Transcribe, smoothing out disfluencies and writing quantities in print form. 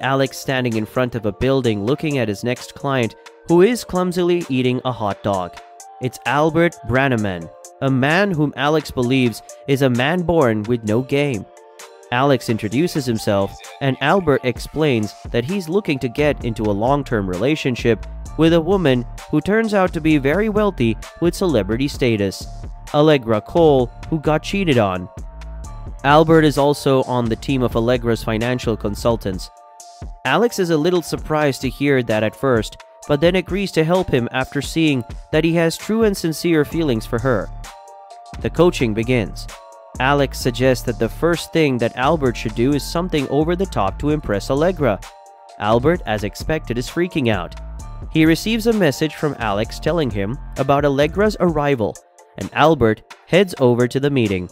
Alex standing in front of a building looking at his next client, who is clumsily eating a hot dog. It's Albert Branaman, a man whom Alex believes is a man born with no game. Alex introduces himself, and Albert explains that he's looking to get into a long-term relationship with a woman who turns out to be very wealthy with celebrity status, Allegra Cole, who got cheated on. Albert is also on the team of Allegra's financial consultants. Alex is a little surprised to hear that at first, but then agrees to help him after seeing that he has true and sincere feelings for her. The coaching begins. Alex suggests that the first thing that Albert should do is something over the top to impress Allegra. Albert, as expected, is freaking out. He receives a message from Alex telling him about Allegra's arrival, and Albert heads over to the meeting.